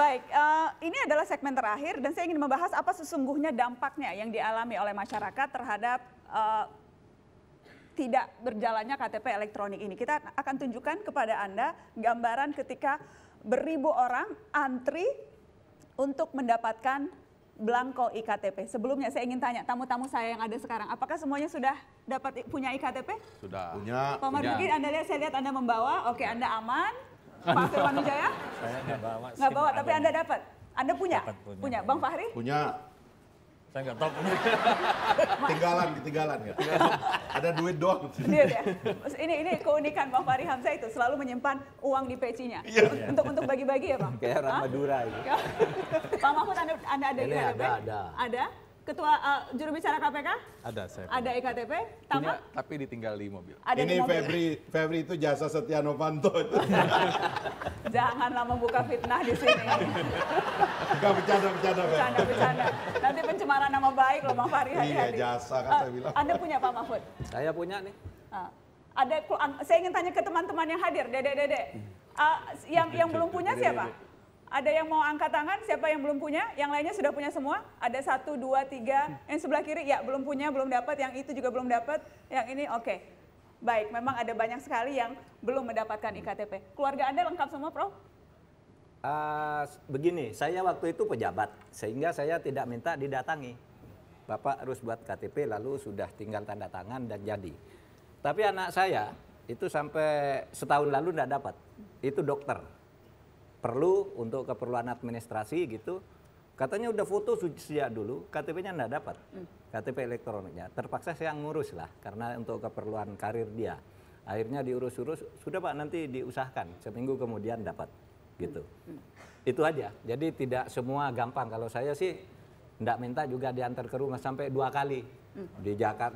Baik, ini adalah segmen terakhir dan saya ingin membahas apa sesungguhnya dampaknya yang dialami oleh masyarakat terhadap tidak berjalannya KTP elektronik ini. Kita akan tunjukkan kepada Anda gambaran ketika beribu orang antri untuk mendapatkan blanko IKTP. Sebelumnya saya ingin tanya tamu-tamu saya yang ada sekarang, apakah semuanya sudah dapat punya IKTP? Sudah. Punya. Pak Marzuki, Anda lihat, saya lihat Anda membawa. Oke, Anda aman. Pak Firman Wijaya? Saya nggak bawa. Nggak bawa, tapi Anda dapat. Anda punya? Dapat, punya. Bang Fahri? Punya. Saya nggak tahu. Ketinggalan ya. Ada duit doang. Ini keunikan Bang Fahri Hamzah itu selalu menyimpan uang di pecinya. Yeah. Untuk bagi-bagi ya, Bang. Kayak orang Madura itu. Pak Mahfud, Anda ada ini IKTP? Ada. Ketua juru bicara KPK? Ada, saya. Ada IKTP? Tama? Tapi ditinggal di mobil. Ada ini di mobil. Febri itu jasa Setya Novanto. Janganlah membuka fitnah di sini. Enggak, bercanda. Bercanda. Nanti pencemaran nama baik loh, Bang Fahri. Iya, jasa kan saya bilang. Anda punya, Pak Mahfud? Saya punya nih. Ada, saya ingin tanya ke teman-teman yang hadir, Dede. Yang belum punya siapa? Ada yang mau angkat tangan, siapa yang belum punya? Yang lainnya sudah punya semua? Ada 1, 2, 3, yang sebelah kiri ya belum punya, belum dapat, yang itu juga belum dapat, yang ini oke. Baik, memang ada banyak sekali yang belum mendapatkan IKTP. Keluarga Anda lengkap semua, Prof? Begini, saya waktu itu pejabat, sehingga saya tidak minta didatangi. Bapak harus buat KTP, lalu sudah tinggal tanda tangan dan jadi. Tapi anak saya itu sampai setahun lalu tidak dapat, itu dokter. Perlu untuk keperluan administrasi gitu, katanya udah foto sejak dulu, KTP-nya nggak dapat, KTP elektroniknya. Terpaksa saya ngurus lah, karena untuk keperluan karir dia. Akhirnya diurus-urus, sudah Pak nanti diusahakan, seminggu kemudian dapat gitu. Itu aja, jadi tidak semua gampang. Kalau saya sih nggak minta juga diantar ke rumah sampai 2 kali.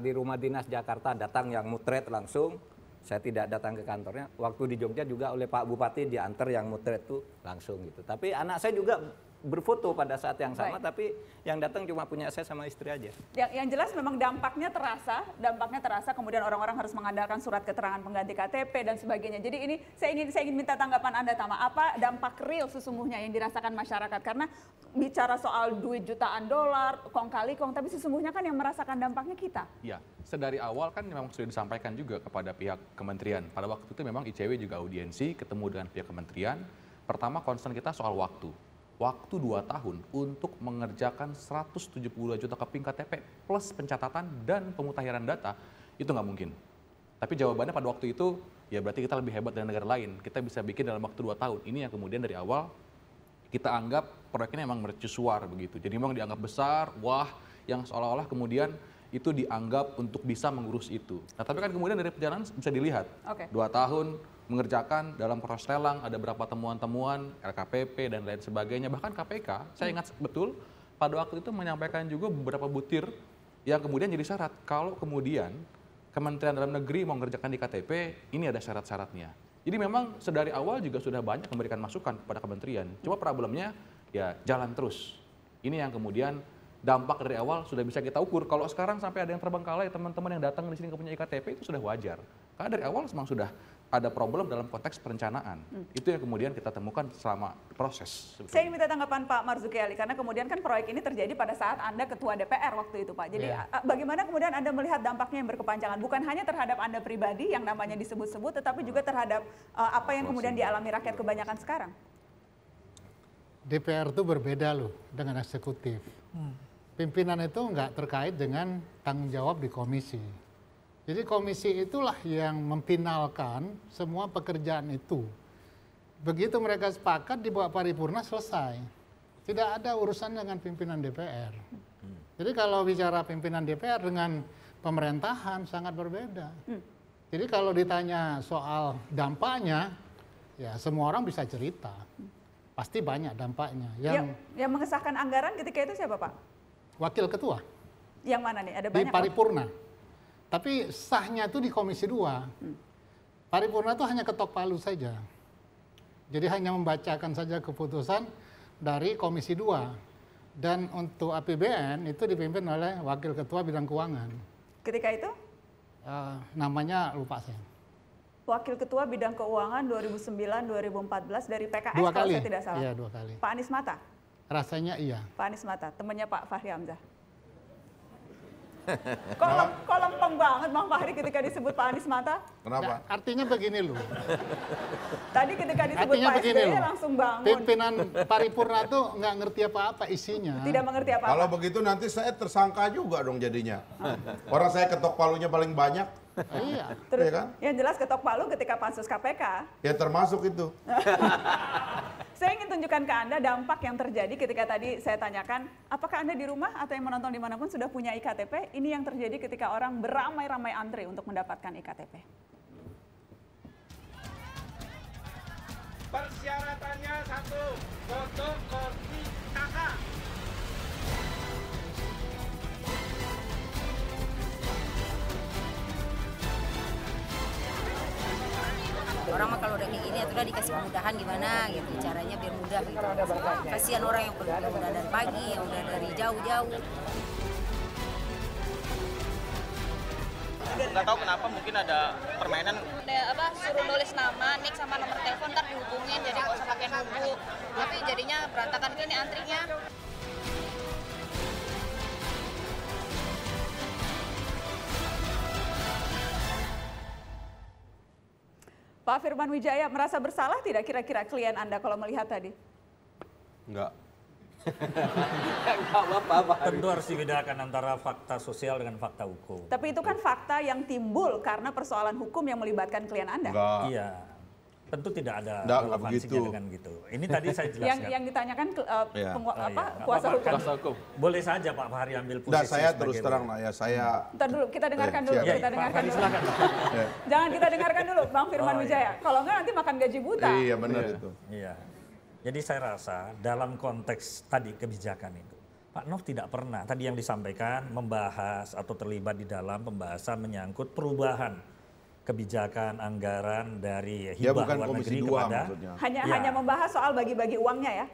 Di rumah dinas Jakarta datang yang mutret langsung. Saya tidak datang ke kantornya, waktu di Jogja juga oleh Pak Bupati diantar yang mutret tuh langsung gitu. Tapi anak saya juga berfoto pada saat yang sama, tapi yang datang cuma punya saya sama istri aja. Yang jelas memang dampaknya terasa, kemudian orang-orang harus mengandalkan surat keterangan pengganti KTP dan sebagainya. Jadi ini saya ingin minta tanggapan Anda, Tama, apa dampak real sesungguhnya yang dirasakan masyarakat? Karena bicara soal duit jutaan dolar, kong kali kong, tapi sesungguhnya kan yang merasakan dampaknya kita. Ya, sedari awal kan memang sudah disampaikan juga kepada pihak kementerian. Pada waktu itu memang ICW juga audiensi, ketemu dengan pihak kementerian. Pertama concern kita soal waktu. Waktu 2 tahun untuk mengerjakan 172 juta keping KTP plus pencatatan dan pemutakhiran data, itu nggak mungkin. Tapi jawabannya pada waktu itu, ya berarti kita lebih hebat dari negara lain. Kita bisa bikin dalam waktu 2 tahun. Ini yang kemudian dari awal kita anggap proyeknya memang mercusuar begitu. Jadi memang dianggap besar, wah, yang seolah-olah kemudian itu dianggap untuk bisa mengurus itu. Nah, tapi kan kemudian dari perjalanan bisa dilihat, 2 tahun mengerjakan dalam proses lelang, ada berapa temuan-temuan, LKPP dan lain sebagainya. Bahkan KPK, saya ingat betul, pada waktu itu menyampaikan juga beberapa butir yang kemudian jadi syarat. Kalau kemudian Kementerian Dalam Negeri mau mengerjakan di KTP, ini ada syarat-syaratnya. Jadi memang sedari awal juga sudah banyak memberikan masukan kepada kementerian. Cuma problemnya ya jalan terus. Ini yang kemudian dampak dari awal sudah bisa kita ukur. Kalau sekarang sampai ada yang terbengkalai, teman-teman yang datang di sini punya IKTP itu sudah wajar. Karena dari awal memang sudah ada problem dalam konteks perencanaan. Itu yang kemudian kita temukan selama proses. Sebetulnya. Saya ingin minta tanggapan Pak Marzuki Alie, karena kemudian kan proyek ini terjadi pada saat Anda ketua DPR waktu itu, Pak. Jadi bagaimana kemudian Anda melihat dampaknya yang berkepanjangan? Bukan hanya terhadap Anda pribadi yang namanya disebut-sebut, tetapi juga terhadap apa yang kemudian dialami rakyat kebanyakan sekarang. DPR itu berbeda loh dengan eksekutif. Pimpinan itu nggak terkait dengan tanggung jawab di komisi. Jadi komisi itulah yang memfinalkan semua pekerjaan itu. Begitu mereka sepakat dibawa paripurna selesai. Tidak ada urusan dengan pimpinan DPR. Jadi kalau bicara pimpinan DPR dengan pemerintahan sangat berbeda. Jadi kalau ditanya soal dampaknya, ya semua orang bisa cerita. Pasti banyak dampaknya. Yang mengesahkan anggaran ketika itu siapa, Pak? Wakil ketua. Yang mana nih? Ada banyak di paripurna. Apa? Tapi sahnya itu di Komisi 2. Paripurna itu hanya ketok palu saja. Jadi hanya membacakan saja keputusan dari Komisi 2. Dan untuk APBN itu dipimpin oleh Wakil Ketua Bidang Keuangan. Ketika itu? Namanya lupa saya. Wakil Ketua Bidang Keuangan 2009-2014 dari PKS kalau saya tidak salah. Iya, 2 kali. Pak Anis Matta? Rasanya iya. Pak Anis Matta, temannya Pak Fahri Hamzah. Kok lempeng banget Bang Fahri ketika disebut Pak Anis Matta? Kenapa? Nah, artinya begini loh. Tadi ketika disebut Pak SBY langsung bangun. Pimpinan paripurna tuh nggak ngerti apa-apa isinya. Tidak mengerti apa-apa. Kalau begitu nanti saya tersangka juga dong jadinya. Orang saya ketok palunya paling banyak. Iya. Terus, ya kan? Yang jelas ketok palu ketika pansus KPK. Ya termasuk itu. Saya ingin tunjukkan ke Anda dampak yang terjadi ketika tadi saya tanyakan, apakah Anda di rumah atau yang menonton dimanapun sudah punya IKTP? Ini yang terjadi ketika orang beramai-ramai antri untuk mendapatkan IKTP. Persyaratannya 1, foto kopi kakak. Orang mah kalau udah kayak gini ya udah dikasih kemudahan gimana gitu, caranya biar mudah gitu. Kasihan orang yang udah dari pagi, yang udah dari jauh-jauh. Nggak tahu kenapa mungkin ada permainan. Ada apa, suruh nulis nama, nik sama nomor telepon, ntar dihubungin jadi nggak usah pakai nunggu. Tapi jadinya berantakan gini antrinya. Pak Firman Wijaya, merasa bersalah tidak kira-kira klien Anda kalau melihat tadi? Enggak. Enggak apa-apa. Tentu harus dibedakan antara fakta sosial dengan fakta hukum. Tapi itu kan fakta yang timbul karena persoalan hukum yang melibatkan klien Anda. Enggak. Iya. Tentu tidak ada relevansinya dengan gitu. Ini tadi saya jelaskan. yang ditanyakan kuasa hukum. Boleh saja Pak Fahri ambil posisi. Nah, saya terus terang lah ya, saya... Ntar dulu, kita dengarkan dulu. Ya, kita dengarkan dulu. Jangan kita dengarkan dulu, Bang Firman Wijaya. Iya. Kalau enggak nanti makan gaji buta. Iya, benar itu. Iya. Jadi saya rasa dalam konteks tadi kebijakan itu, Pak Nof tidak pernah tadi yang disampaikan membahas atau terlibat di dalam pembahasan menyangkut perubahan kebijakan anggaran dari hibah luar negeri kepada... Hanya membahas soal bagi-bagi uangnya ya?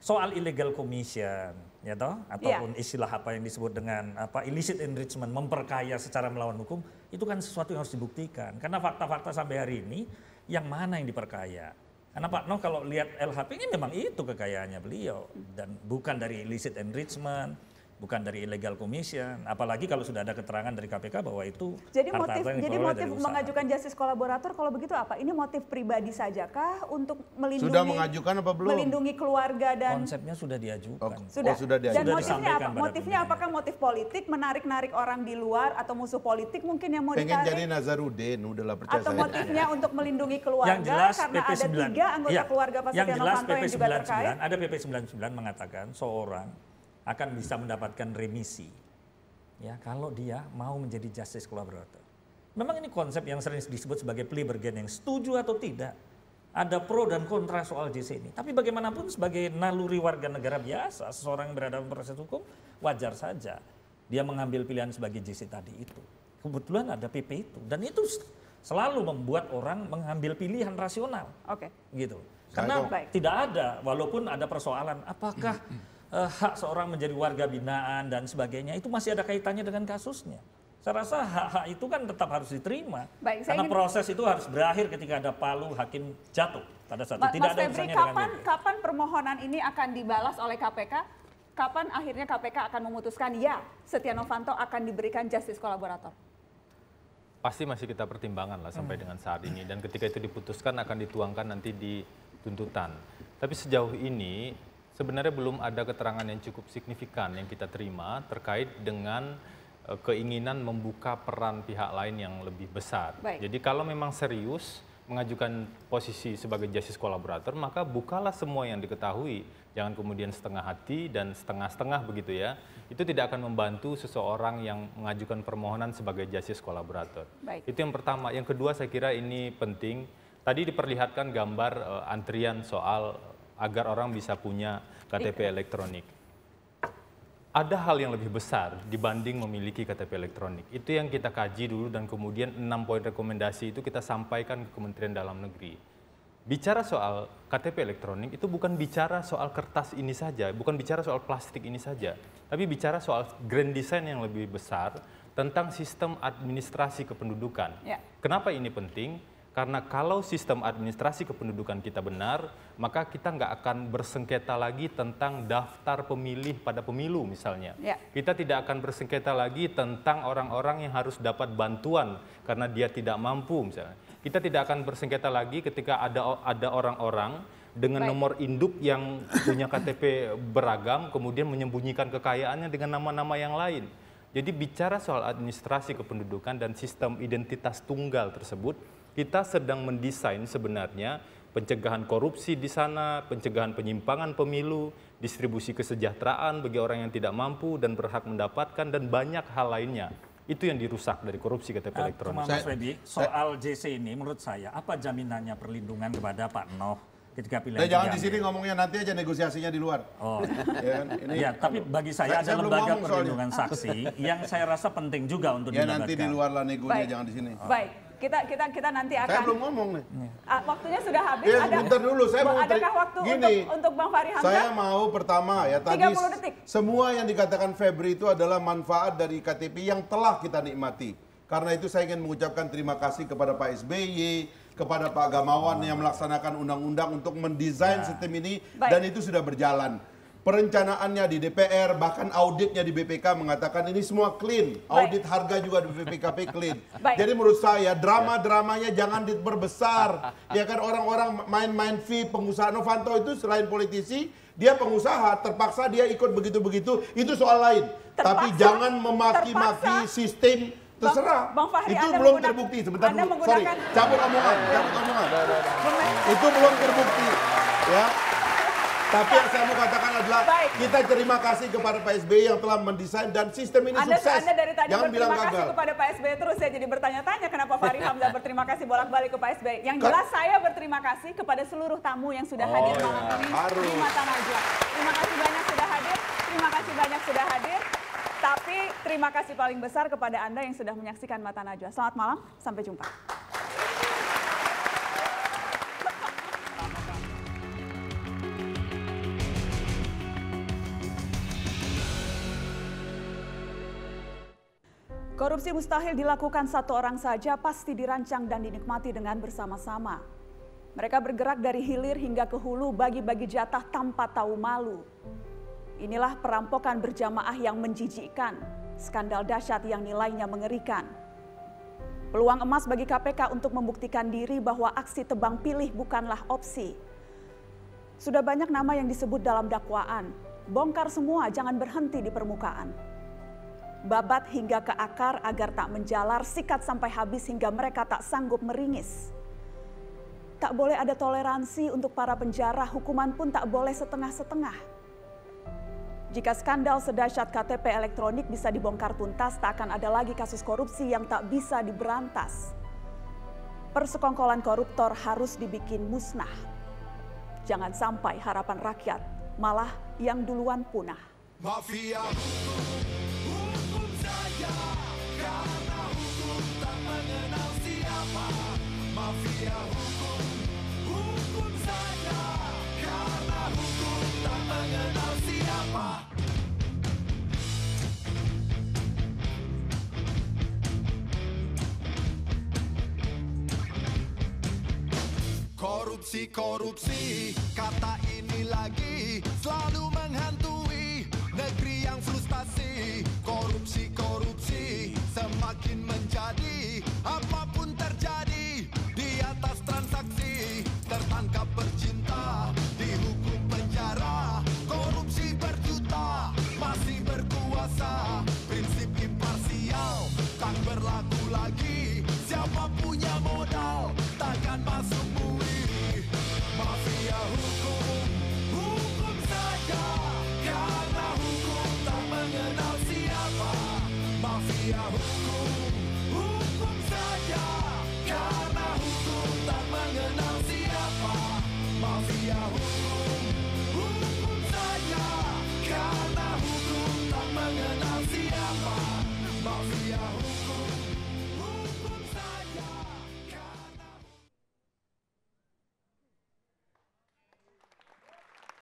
Soal illegal commission, ya toh? Ataupun istilah apa yang disebut dengan apa illicit enrichment, memperkaya secara melawan hukum, itu kan sesuatu yang harus dibuktikan. Karena fakta-fakta sampai hari ini, yang mana yang diperkaya? Karena Pak Noh kalau lihat LHP ini memang itu kekayaannya beliau. Dan bukan dari illicit enrichment, bukan dari illegal commission, apalagi kalau sudah ada keterangan dari KPK bahwa itu... Jadi motif mengajukan justice kolaborator kalau begitu apa? Ini motif pribadi sajakah untuk melindungi... Sudah mengajukan apa belum? Melindungi keluarga dan... Konsepnya sudah diajukan. Oh, sudah. Sudah diajukan. Dan motifnya apa? Motifnya apakah motif politik, menarik-narik orang di luar atau musuh politik mungkin yang mau ditarik? Pengen jadi Nazarudin, udahlah percaya saya. Atau motifnya untuk melindungi keluarga yang jelas, karena PP9, ada 3 anggota keluarga Pak Setya Novanto yang juga terkait. Ada PP99 mengatakan seorang akan bisa mendapatkan remisi ya kalau dia mau menjadi justice collaborator. Memang ini konsep yang sering disebut sebagai plea bargaining, setuju atau tidak. Ada pro dan kontra soal JC ini. Tapi bagaimanapun sebagai naluri warga negara biasa, seseorang yang berada dalam proses hukum, wajar saja dia mengambil pilihan sebagai JC tadi itu. Kebetulan ada PP itu dan itu selalu membuat orang mengambil pilihan rasional. Oke. Gitu. Karena tidak ada walaupun ada persoalan apakah hak seorang menjadi warga binaan dan sebagainya itu masih ada kaitannya dengan kasusnya. Saya rasa hak-hak itu kan tetap harus diterima. Baik, karena proses itu harus berakhir ketika ada palu hakim jatuh pada saat itu. Tidak Mas ada Febri, kapan permohonan ini akan dibalas oleh KPK? Kapan akhirnya KPK akan memutuskan ya Setya Novanto akan diberikan justice kolaborator? Pasti masih kita pertimbangkan lah sampai dengan saat ini. Dan ketika itu diputuskan akan dituangkan nanti di tuntutan. Tapi sejauh ini sebenarnya belum ada keterangan yang cukup signifikan yang kita terima terkait dengan keinginan membuka peran pihak lain yang lebih besar. Baik. Jadi kalau memang serius mengajukan posisi sebagai justice kolaborator, maka bukalah semua yang diketahui. Jangan kemudian setengah hati dan setengah-setengah begitu ya. Itu tidak akan membantu seseorang yang mengajukan permohonan sebagai justice kolaborator. Itu yang pertama. Yang kedua saya kira ini penting. Tadi diperlihatkan gambar antrian soal... agar orang bisa punya KTP elektronik. Ada hal yang lebih besar dibanding memiliki KTP elektronik. Itu yang kita kaji dulu dan kemudian 6 poin rekomendasi itu kita sampaikan ke Kementerian Dalam Negeri. Bicara soal KTP elektronik itu bukan bicara soal kertas ini saja, bukan bicara soal plastik ini saja, tapi bicara soal grand design yang lebih besar tentang sistem administrasi kependudukan. Ya. Kenapa ini penting? Karena kalau sistem administrasi kependudukan kita benar, maka kita nggak akan bersengketa lagi tentang daftar pemilih pada pemilu misalnya. Ya. Kita tidak akan bersengketa lagi tentang orang-orang yang harus dapat bantuan karena dia tidak mampu misalnya. Kita tidak akan bersengketa lagi ketika ada orang-orang dengan nomor induk yang punya KTP beragam kemudian menyembunyikan kekayaannya dengan nama-nama yang lain. Jadi bicara soal administrasi kependudukan dan sistem identitas tunggal tersebut, kita sedang mendesain sebenarnya pencegahan korupsi di sana, pencegahan penyimpangan pemilu, distribusi kesejahteraan bagi orang yang tidak mampu dan berhak mendapatkan, dan banyak hal lainnya. Itu yang dirusak dari korupsi KTP elektronik. Cuma Mas Freddy, soal JC ini menurut saya, apa jaminannya perlindungan kepada Pak Noh ketika pilihan? Nah, jangan di sini ngomongnya, nanti aja negosiasinya di luar. Oh. Ya, ini, ya, tapi bagi saya ada lembaga perlindungan saksi yang saya rasa penting juga untuk dilibatkan. Ya nanti di luar lah negonya, jangan di sini. Oh. Baik. Kita nanti akan. Saya belum ngomong nih. Waktunya sudah habis. Ya, sebentar dulu. Saya mau adakah waktu untuk Bang Fahri Hamzah? Saya mau pertama ya tadi. 30 detik. Semua yang dikatakan Febri itu adalah manfaat dari KTP yang telah kita nikmati. Karena itu saya ingin mengucapkan terima kasih kepada Pak SBY, kepada Pak Gamawan yang melaksanakan undang-undang untuk mendesain sistem ini. Dan itu sudah berjalan. Perencanaannya di DPR, bahkan auditnya di BPK mengatakan ini semua clean. Audit harga juga di BPKP clean. Jadi menurut saya drama-dramanya jangan diperbesar. Ya kan, orang-orang main-main fee, pengusaha. Novanto itu selain politisi, dia pengusaha, terpaksa dia ikut begitu-begitu, itu soal lain. Terpaksa, tapi jangan memaki-maki sistem, terserah. Bang Fahri, itu belum terbukti. Sebentar dulu, sorry, cabut omongan, itu belum terbukti. Ya. Tapi yang saya mau katakan adalah kita terima kasih kepada Pak SBY yang telah mendesain dan sistem ini sukses. Anda dari tadi berterima kasih kepada Pak SBY terus, saya jadi bertanya-tanya kenapa Fahri Hamzah berterima kasih bolak-balik ke Pak SBY. Yang jelas saya berterima kasih kepada seluruh tamu yang sudah hadir malam ini di Mata Najwa. Terima kasih banyak sudah hadir, terima kasih banyak sudah hadir. Tapi terima kasih paling besar kepada Anda yang sudah menyaksikan Mata Najwa. Selamat malam, sampai jumpa. Korupsi mustahil dilakukan satu orang saja, pasti dirancang dan dinikmati dengan bersama-sama. Mereka bergerak dari hilir hingga ke hulu, bagi-bagi jatah tanpa tahu malu. Inilah perampokan berjamaah yang menjijikkan, skandal dahsyat yang nilainya mengerikan. Peluang emas bagi KPK untuk membuktikan diri bahwa aksi tebang pilih bukanlah opsi. Sudah banyak nama yang disebut dalam dakwaan, bongkar semua, jangan berhenti di permukaan. Babat hingga ke akar agar tak menjalar, sikat sampai habis hingga mereka tak sanggup meringis. Tak boleh ada toleransi untuk para penjara, hukuman pun tak boleh setengah-setengah. Jika skandal sedahsyat KTP elektronik bisa dibongkar tuntas, tak akan ada lagi kasus korupsi yang tak bisa diberantas. Persekongkolan koruptor harus dibikin musnah. Jangan sampai harapan rakyat malah yang duluan punah. Mafia. Karena hukum tak mengenal siapa, mafia hukum saja. Karena hukum tak mengenal siapa. Korupsi, korupsi, kata ini lagi selalu menghantui.